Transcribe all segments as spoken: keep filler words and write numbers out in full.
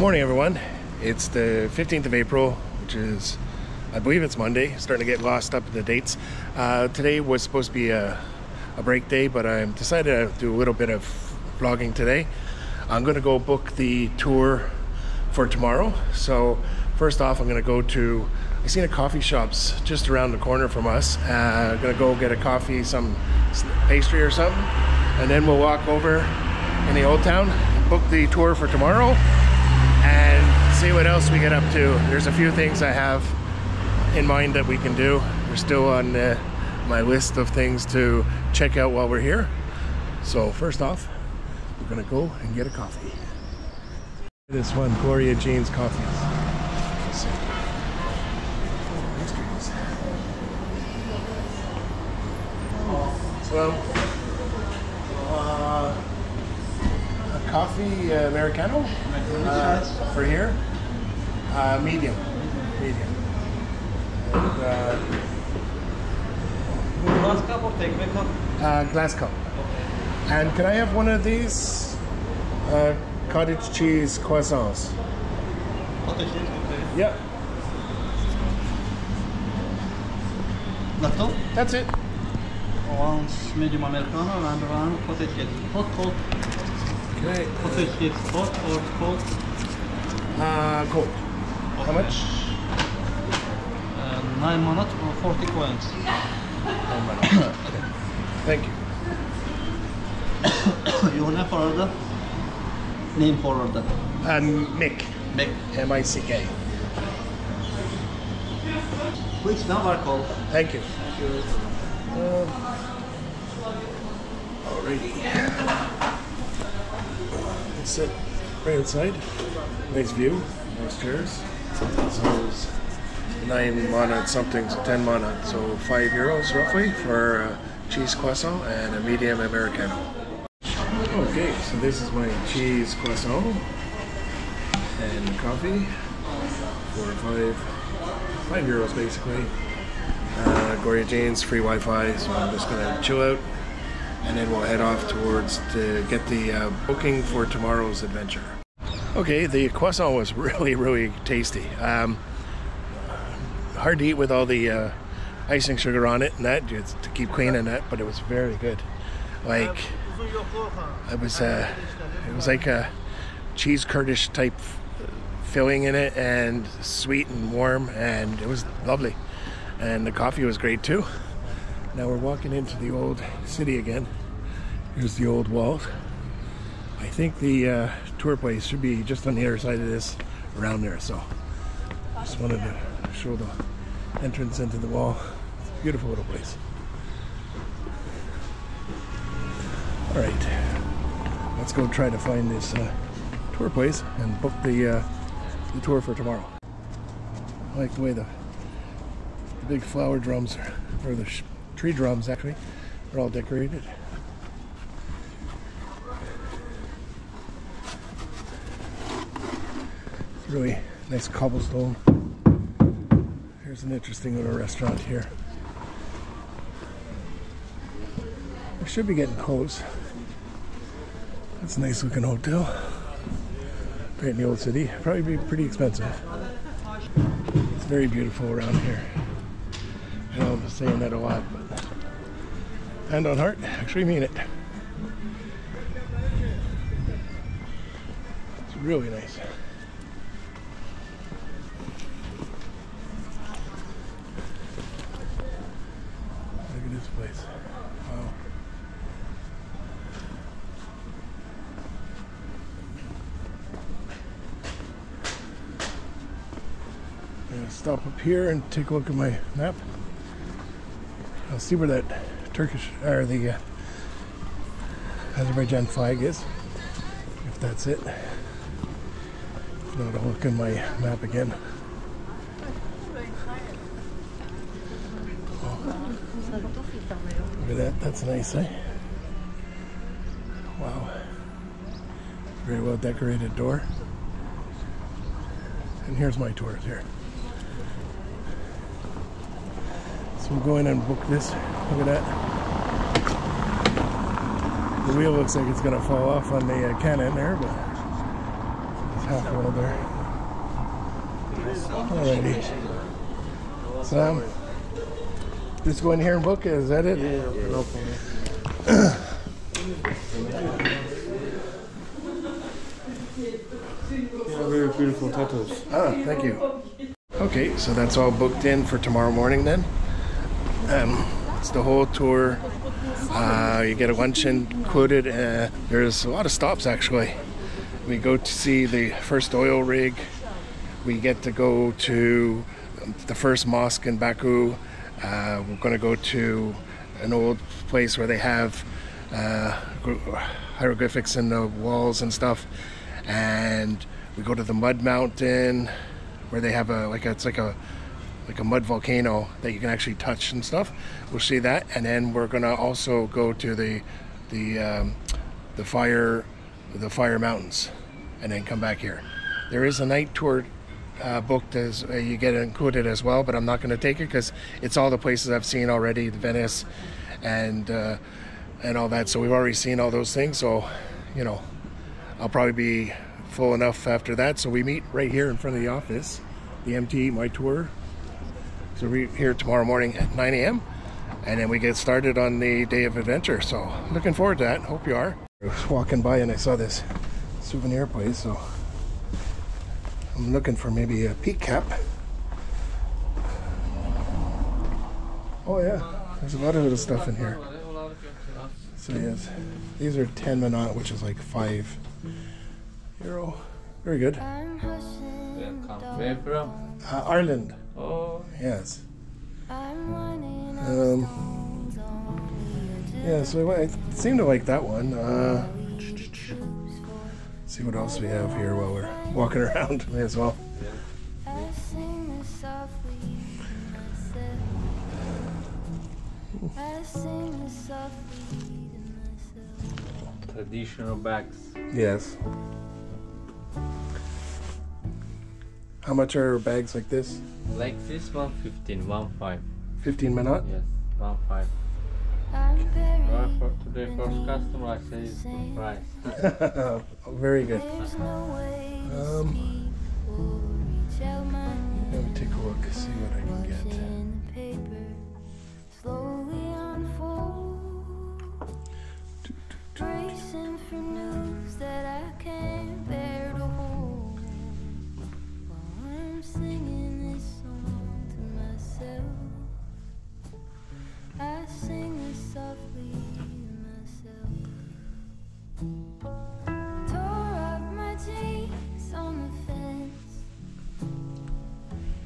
Morning everyone. It's the fifteenth of April, which is, I believe it's Monday. Starting to get lost up in the dates. Uh, today was supposed to be a, a break day, but I decided to do a little bit of vlogging today. I'm gonna go book the tour for tomorrow. So first off, I'm gonna go to, I seen a coffee shop's just around the corner from us. Uh, I'm gonna go get a coffee, some pastry or something, and then we'll walk over in the old town, book the tour for tomorrow, and see what else we get up to. There's a few things I have in mind that we can do. We're still on uh, my list of things to check out while we're here. So first off, we're gonna go and get a coffee. This one, Gloria Jean's coffee. Let's see. Well, uh, a coffee uh, Americano. Uh, for here, uh, medium, medium. And, uh, glass cup or take cup? Uh, glass cup. Okay. And can I have one of these uh, cottage cheese croissants? Cottage cheese? Okay. Yep. That's all? That's it. One medium Americano and one cottage cheese. Hot, hot. Okay. Cottage cheese, hot or cold? Uh, cold. Okay. How much? Uh, nine minutes or forty coins. Nine minutes. Okay. Thank you. You want to order? Name for order. Um, Mick. Mick. M I C K. Which number call? Thank you. Thank you. Um, Alrighty. Sit right outside. Nice view. Nice chairs. So it's nine monat something, so ten monat. So five euros roughly for a cheese croissant and a medium Americano. Okay, so this is my cheese croissant and coffee for five, five euros basically. Uh, Gloria Jean's, free Wi-Fi, so I'm just gonna chill out. And then we'll head off towards to get the uh, booking for tomorrow's adventure. Okay, the croissant was really, really tasty. Um, hard to eat with all the uh, icing sugar on it and that, just to keep clean and that, but it was very good. Like, it was, uh, it was like a cheese Kurdish type filling in it, and sweet and warm, and it was lovely. And the coffee was great too. Now we're walking into the old city again. Here's the old walls. I think the uh, tour place should be just on the other side of this, around there. So just wanted to show the entrance into the wall. It's a beautiful little place. All right, let's go try to find this uh, tour place and book the, uh, the tour for tomorrow. I like the way the, the big flower drums are, or the sh tree drums actually, they're all decorated. It's really nice cobblestone. Here's an interesting little restaurant here. We should be getting close. That's a nice looking hotel. Right in the old city. Probably be pretty expensive. It's very beautiful around here. I know I'm saying that a lot, but hand on heart, actually mean it. It's really nice. Look at this place. Wow. I'm gonna stop up here and take a look at my map. I'll see where that Turkish, or the uh, Azerbaijan flag is, if that's it. If not, I'll look in my map again. Oh. Look at that, that's nice, eh? Wow. Very well decorated door. And here's my tour here. We'll go in and book this. Look at that. The wheel looks like it's going to fall off on the uh, cannon there, but it's halfway there. Alrighty. So just go in here and book it. Is that it? Yeah. Yeah, very beautiful tattoos. Ah, thank you. Okay, so that's all booked in for tomorrow morning then. Um, it's the whole tour. Uh, you get a luncheon included. Uh, there's a lot of stops actually. We go to see the first oil rig. We get to go to the first mosque in Baku. Uh, we're going to go to an old place where they have uh, hieroglyphics in the walls and stuff. And we go to the mud mountain where they have a like a, it's like a like a mud volcano that you can actually touch and stuff. We'll see that, and then we're gonna also go to the the um, the fire the fire mountains, and then come back here. There is a night tour uh, booked as uh, you get included as well, but I'm not gonna take it because it's all the places I've seen already, the Venice, and uh, and all that. So we've already seen all those things. So you know, I'll probably be full enough after that. So we meet right here in front of the office, the M T MyTour. So we're here tomorrow morning at nine A M and then we get started on the day of adventure. So looking forward to that. Hope you are. I was walking by and I saw this souvenir place, so I'm looking for maybe a peak cap. Oh yeah, there's a lot of little stuff in here. So yes, these are ten manat, which is like five euro. Very good. Uh, Ireland. Oh yes. Um, yeah, so I seem to like that one. Uh, let's see what else we have here while we're walking around. May as well. Traditional bags. Yes. How much are bags like this? Like this one, fifteen, one five. Fifteen manat? Yes, one five. Well, for today, first customer, I say it's good price. Very good. Um, let me take a look and see what I can get. Singing this song to myself, I sing this softly to myself. Tore up my jeans on the fence.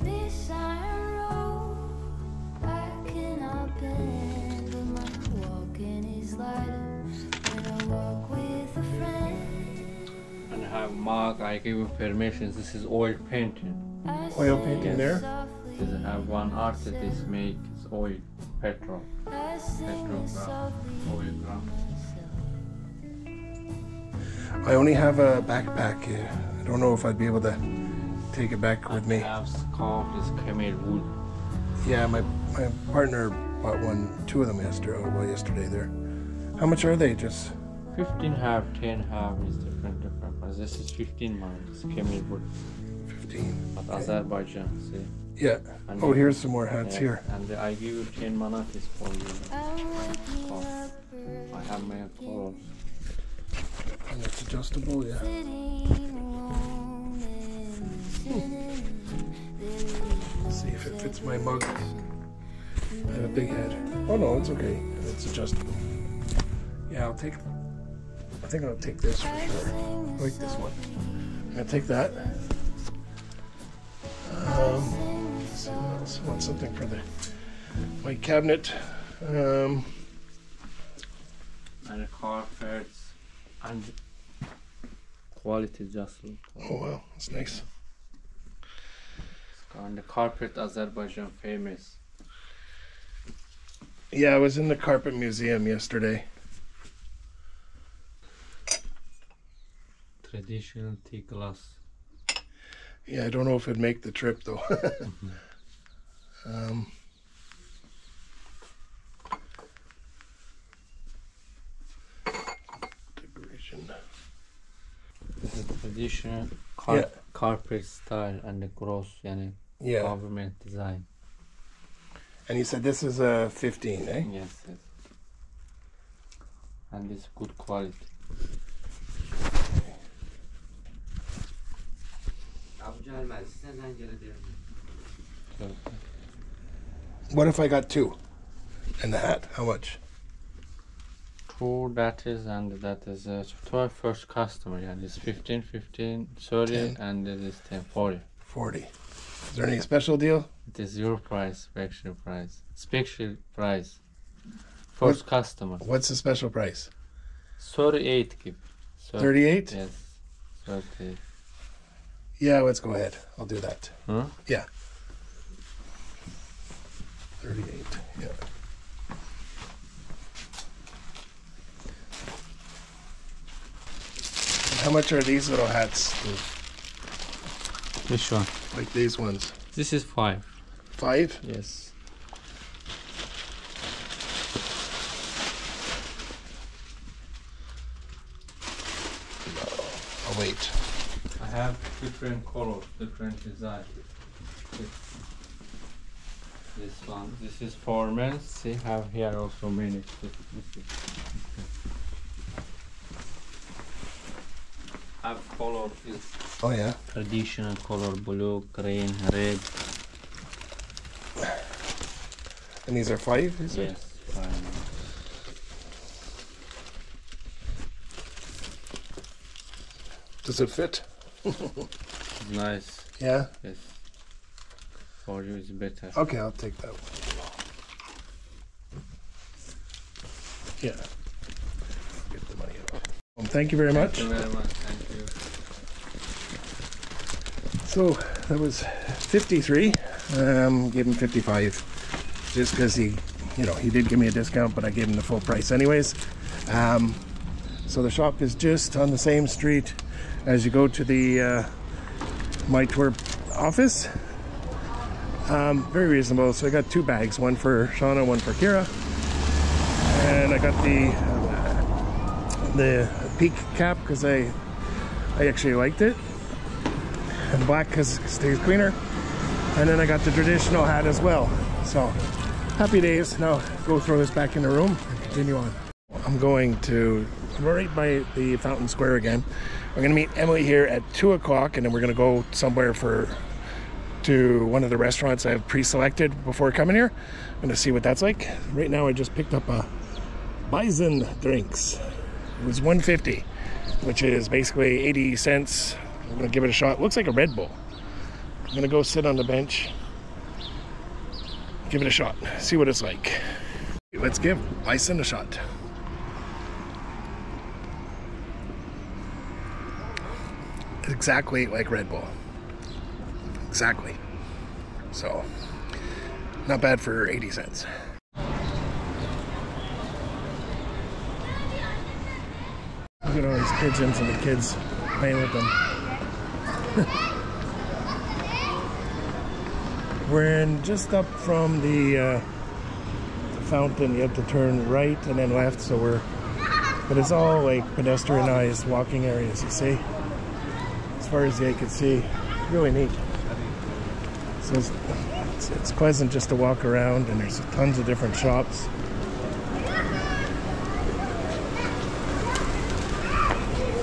This iron road I cannot bend, but my walking is lighter when I walk with a friend. And I have mark. I give you permission. This is oil painting. Oil painting yes. There? Doesn't have one artist this makes oil, petrol, petrograph, oil graph. I only have a backpack. I don't know if I'd be able to take it back with me. I have scarf, this Khmer wood. Yeah, my my partner bought one, two of them yesterday. Oh, well, yesterday there. How much are they? Just fifteen half, ten half is different different. But this is fifteen miles. Khmer wood. At Azerbaijan, see? Yeah. And oh, here's some more hats yeah. Here. And I give you ten manat is for you. Oh, I have my colors. And it's adjustable, yeah. Hmm. See if it fits my mug. I have a big head. Oh no, it's okay. It's adjustable. Yeah, I'll take. I think I'll take this for sure. I like this one. I'm gonna take that. Um, let's see what else. I want something for the my cabinet. Um, and the carpets and quality just. Look. Oh wow, that's nice. And the carpet, Azerbaijan famous. Yeah, I was in the carpet museum yesterday. Traditional tea glass. Yeah, I don't know if it'd make the trip though. Mm-hmm. um, decoration. This is traditional car yeah. corporate style and the gross, yani yeah. government design. And you said this is a fifteen, eh? Yes, yes. And it's good quality. What if I got two? And the hat, how much? Two, that is, and that is uh, to our first customer. Yeah, it's fifteen, fifteen, thirty, ten. And it is ten, forty. forty. Is there any special deal? It is your price, special price. Special price. First what, customer. What's the special price? thirty-eight give. thirty-eight? Yes. thirty-eight. Yeah, let's go ahead. I'll do that. Huh? Yeah. thirty-eight. Yeah. How much are these little hats? Which one? Like these ones. This is five. Five? Yes. No, I'll wait. I have different colors, different designs. This one, this is for men. See, have here also many. Have color is oh yeah traditional color, blue, green, red. And these are five, is yes, it? Five. Does it fit? Nice. Yeah. Yes. For you is better. Okay, I'll take that one. Yeah. Get the money out. Well, thank you very thank much. You very much. So that was fifty-three. Um, gave him fifty-five, just because he, you know, he did give me a discount, but I gave him the full price anyways. Um, so the shop is just on the same street as you go to the uh, MyTour office. Um, very reasonable. So I got two bags, one for Shauna, one for Kira, and I got the uh, the peak cap because I I actually liked it. And black because it stays cleaner. And then I got the traditional hat as well. So happy days. Now go throw this back in the room and continue on. I'm going to right by the Fountain Square again. We're gonna meet Emily here at two o'clock, and then we're gonna go somewhere for to one of the restaurants I have pre-selected before coming here. I'm gonna see what that's like. Right now I just picked up a Bison drinks. It was one fifty, which is basically eighty cents. I'm gonna give it a shot. It looks like a Red Bull. I'm gonna go sit on the bench, give it a shot, see what it's like. Let's give Bison a shot. Exactly like Red Bull. Exactly. So, not bad for eighty cents. Look at all these pigeons and the kids playing with them. We're in just up from the, uh, the fountain. You have to turn right and then left, so we're but it's all like pedestrianized walking areas, you see, as far as the eye can see. Really neat. So it's, it's, it's pleasant just to walk around, and there's tons of different shops.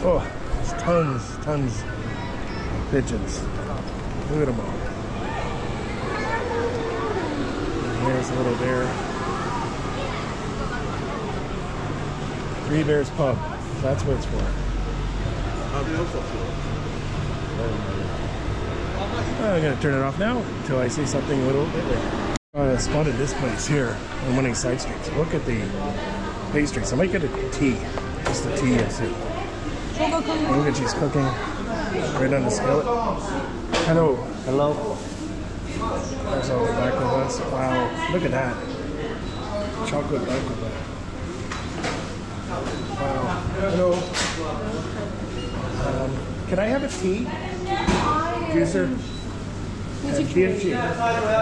Oh, there's tons tons pigeons. Look at them all. And there's a little bear. Three Bears Pub. That's what it's for. I'm going to turn it off now until I see something a little bit later. I spotted this place here on one of these side streets. Look at the pastries. I might get a tea. Just a tea and soup. Look at she's cooking. Right on the skillet. Hello. Hello. There's all the baklavas. Wow. Look at that. Chocolate baklava. Wow. Hello. Um, can I have a tea? Juicer? Uh, beer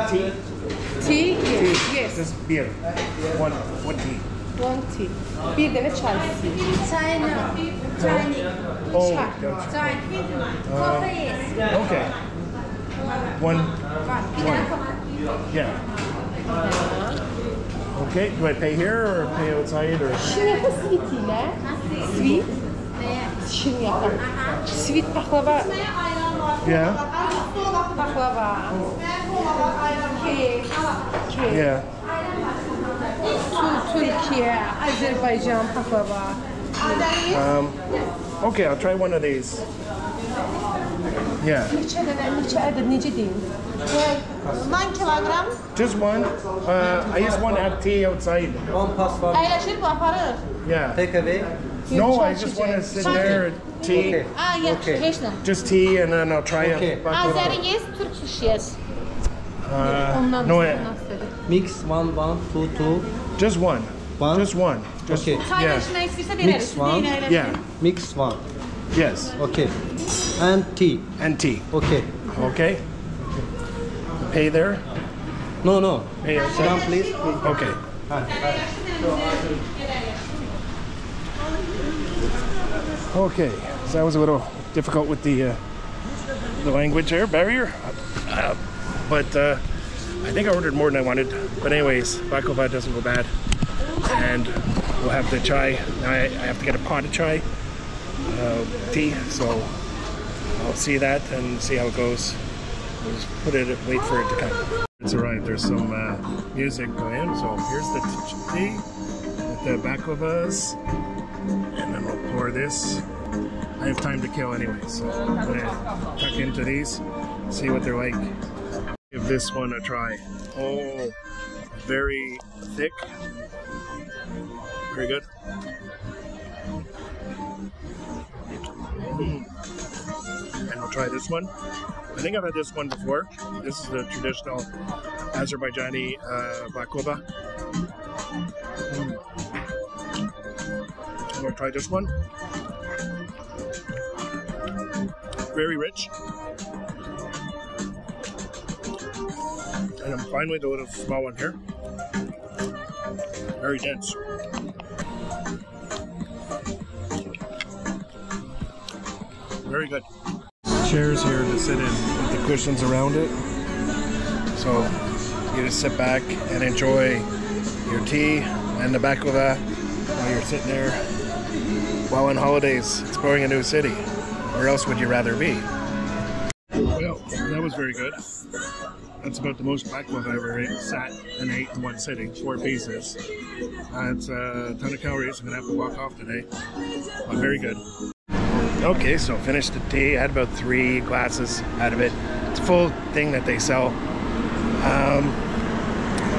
tea. Tea? Tea? Yes. Just beer. One, one tea. twenty. Bir de ne çaysı? China. Chinese. Oh, China. China. Uh, okay. One. One. Yeah. Okay. Do I pay here or pay outside or? Sweet. Sweet baklava. Yeah. Baklava. Cake. Cake. Yeah. Turkey, Azerbaijan baklava. Um. Okay, I'll try one of these. Yeah. Nine kilogram. Just one. Uh, I just want to have tea outside. One passport. Yeah. Take away. No, I just want to sit there and tea. Okay. Ah, yeah. Okay. Just tea, and then I'll try okay. it. Azeri yes, Turkish yes. Uh, no, mix one, one, two, two. Just one. One. Just one. Just okay. Yeah. Mix one. Yeah. Mix one. Yes. Okay. And tea. And tea. Okay. Okay. Pay there? No, no. Pay down, please. Okay. Okay. So that was a little difficult with the uh, the language there barrier, uh, but uh, I think I ordered more than I wanted. But anyways, baklava doesn't go bad, and we'll have the chai. Now I, I have to get a pot of chai. Uh, tea, so I'll see that and see how it goes. We'll just put it, wait for it to come. It's arrived. There's some uh, music going. So here's the tea with the baklavas, and then we'll pour this. I have time to kill anyway, so I'm gonna tuck into these, see what they're like. Give this one a try. Oh, very thick. Very good. And I'll try this one. I think I've had this one before. This is the traditional Azerbaijani uh, baklava. Mm. I'm gonna try this one. Very rich. And I'm finally the little small one here. Very dense. Very good. Chairs here to sit in with the cushions around it. So you just sit back and enjoy your tea and the baklava while you're sitting there while on holidays exploring a new city. Where else would you rather be? Well, that was very good. That's about the most baklava I've ever ate, sat and ate in one sitting, four pieces. That's uh, a ton of calories. I'm gonna have to walk off today, but very good. Okay, so finished the tea. I had about three glasses out of it. It's a full thing that they sell. Um,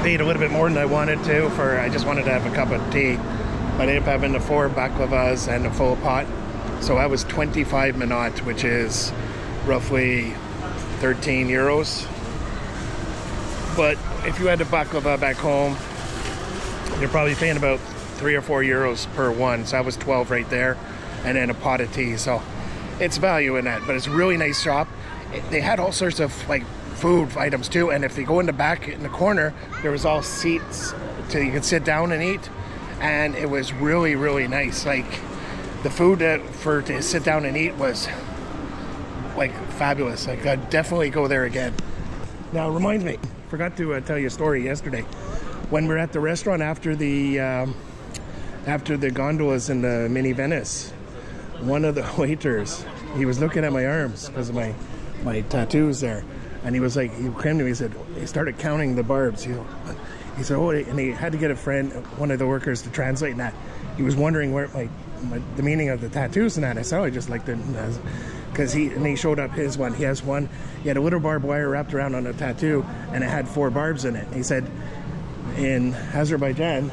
paid a little bit more than I wanted to for, I just wanted to have a cup of tea. But I ended up having the four baklavas and a full pot. So that was twenty-five manat, which is roughly thirteen euros. But if you had the baklava back home, you're probably paying about three or four euros per one. So that was twelve right there. And then a pot of tea, so it's value in that, but it's a really nice shop. It, they had all sorts of like food items too, and if they go in the back in the corner, there was all seats so you could sit down and eat, and it was really, really nice. Like the food that for to sit down and eat was like fabulous. Like I'd definitely go there again. Now remind me, forgot to uh, tell you a story yesterday. When we were at the restaurant after the um, after the gondolas in the Mini Venice, one of the waiters, he was looking at my arms because of my my tattoos there, and he was like, he came to me, he said, he started counting the barbs. He, he said, oh, and he had to get a friend, one of the workers, to translate. And that he was wondering where my, my the meaning of the tattoos and that. I said, oh, I just like to, because he and he showed up his one. He has one. He had a little barbed wire wrapped around on a tattoo, and it had four barbs in it. He said, in Azerbaijan,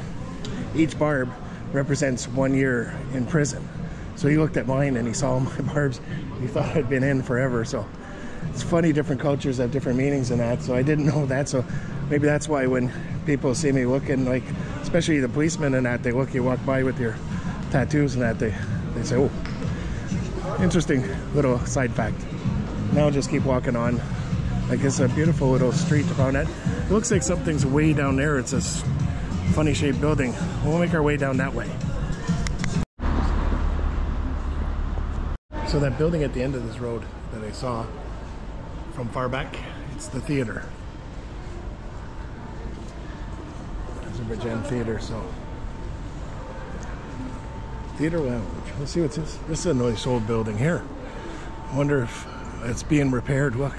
each barb represents one year in prison. So he looked at mine and he saw my barbs. He thought I'd been in forever. So it's funny, different cultures have different meanings in that. So I didn't know that. So maybe that's why when people see me looking, like, especially the policemen and that, they look, you walk by with your tattoos and that, they, they say, oh, interesting little side fact. Now I'll just keep walking on. Like, it's a beautiful little street around that. It looks like something's way down there. It's a funny shaped building. We'll make our way down that way. So that building at the end of this road that I saw from far back, it's the theater. Azerbaijan theater, so. Theater lounge. Let's see what's this. This is a nice old building here. I wonder if it's being repaired. Look.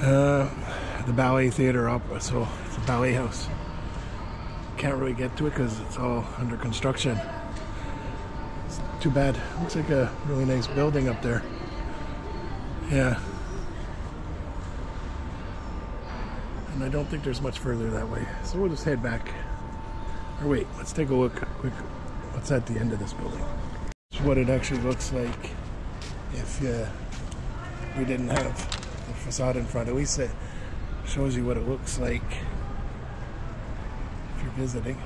Uh, the ballet theater opera, so it's a ballet house. Can't really get to it because it's all under construction. It's too bad. Looks like a really nice building up there. Yeah. And I don't think there's much further that way. So we'll just head back. Or wait, let's take a look quick. What's at the end of this building? It's what it actually looks like if uh, we didn't have the facade in front. At least it shows you what it looks like if you're visiting.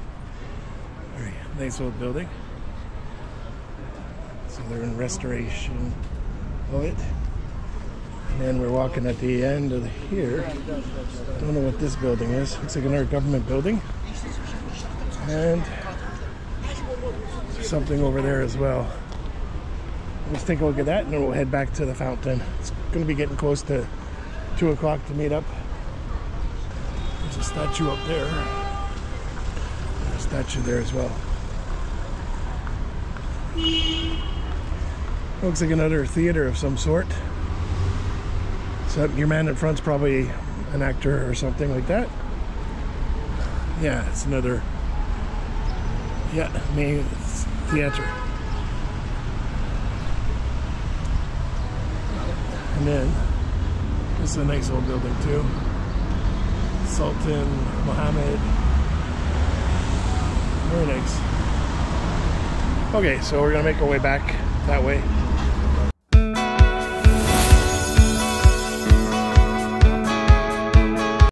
Very nice old building. So they're in restoration of it. And then we're walking at the end of here. Don't know what this building is. Looks like another government building. And something over there as well. Let's take a look at that and then we'll head back to the fountain. It's going to be getting close to two o'clock to meet up. There's a statue up there. There's a statue there as well. Looks like another theater of some sort. So your man in front's probably an actor or something like that. Yeah, it's another. Yeah, main theater. And then, this is a nice old building too. Sultan Mohammed. Very nice. Okay, so we're gonna make our way back that way.